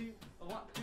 two, one, two.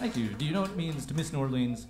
Thank you. Do you know what it means to miss New Orleans?